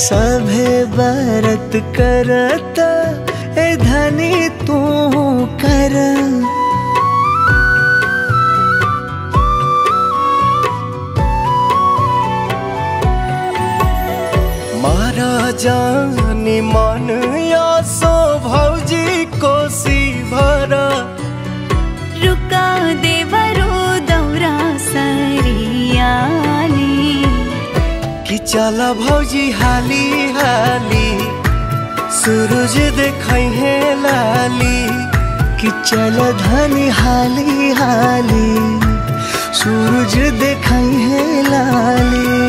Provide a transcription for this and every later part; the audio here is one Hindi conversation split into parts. सभे बरत करत ए धनी तू कर, मारा जानी मन या सो भौजी को सी भरा रुका देवरो दौरा सरिया कि चला भौजी हाली हाली सूरज देखई है लाली कि चल धनी हाली हाली सूरज देखई है लाली।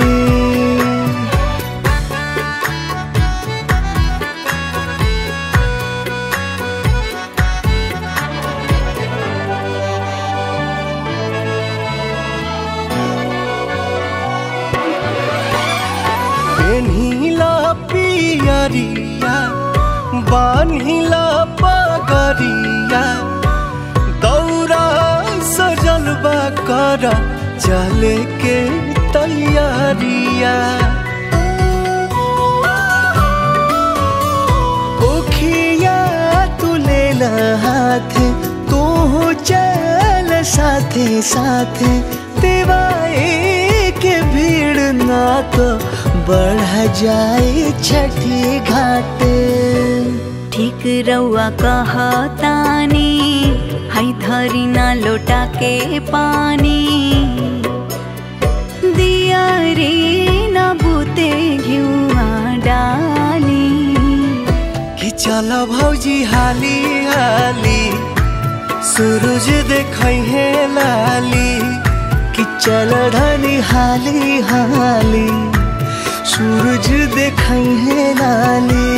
बान्हिला पगरिया दौरा सजलवा कर चले के तैयारिया, ओखिया तू ले हाथ तू चल साथे साथे देवाए के भीड़ ना तो बढ़ जाए छठी घाटे। ठीक रउआ कहतानी है धरी ना लोटा के पानी दिया रे ना बूते घिउआ डाली कि चला भौजी हाली हाली सूरज देखई है लाली कि चल धनी हाली हाली सूरज देखई है लाली।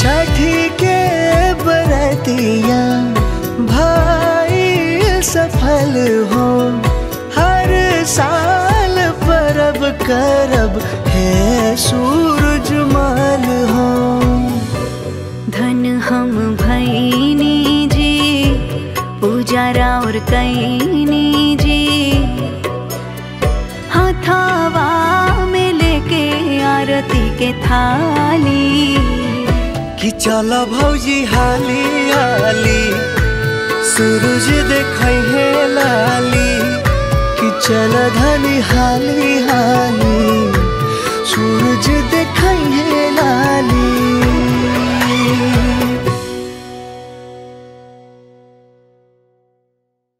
छठी के बरतिया भाई सफल हो हर साल परब करब है सूरज माल हो, धन हम भईनी जी पूजारा और कईनी जी हथावा में लेके आरती के थाली कि चला भौजी हाली हाली सूरज देखई है लाली कि चला धनी हाली हाली सूरज।